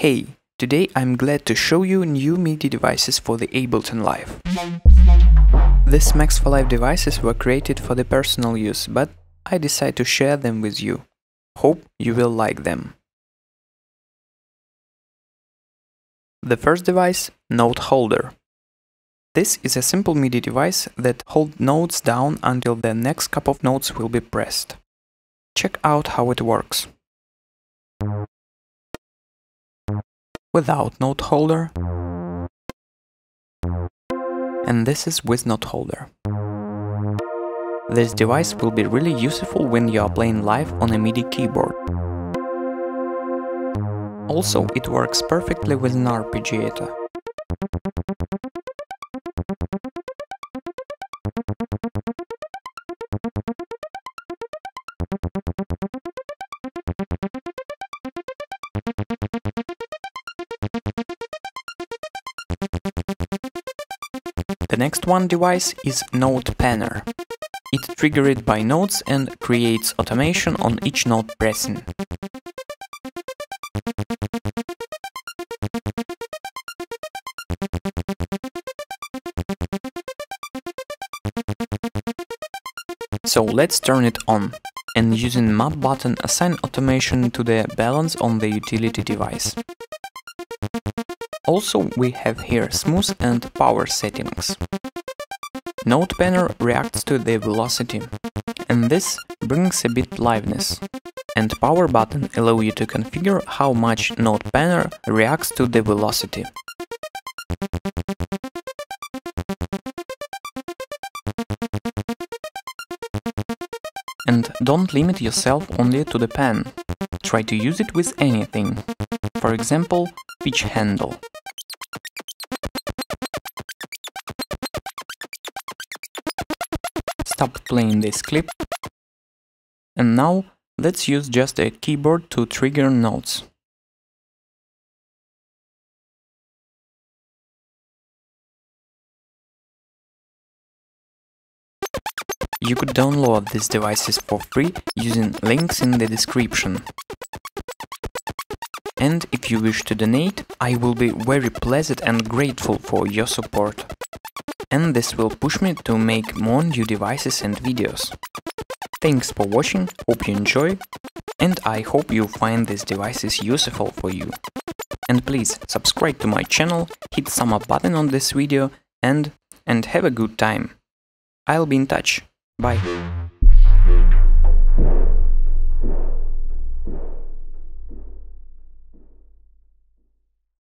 Hey, today I'm glad to show you new MIDI devices for the Ableton Live. These Max4Live devices were created for the personal use, but I decided to share them with you. Hope you will like them. The first device, Note Holder. This is a simple MIDI device that holds notes down until the next couple of notes will be pressed. Check out how it works. Without Note Holder, and this is with Note Holder. This device will be really useful when you are playing live on a MIDI keyboard. Also, it works perfectly with an arpeggiator. The next one device is Note Panner. It's triggered by notes and creates automation on each note pressing. So let's turn it on and using map button assign automation to the balance on the utility device. Also, we have here smooth and power settings. Note Panner reacts to the velocity, and this brings a bit liveness. And power button allows you to configure how much Note Panner reacts to the velocity. And don't limit yourself only to the pen. Try to use it with anything. For example, pitch handle. Stop playing this clip, and now let's use just a keyboard to trigger notes. You could download these devices for free using links in the description. And if you wish to donate, I will be very pleased and grateful for your support. And this will push me to make more new devices and videos. Thanks for watching, hope you enjoy, and I hope you find these devices useful for you. And please subscribe to my channel, hit thumb up button on this video, and have a good time. I'll be in touch. Bye.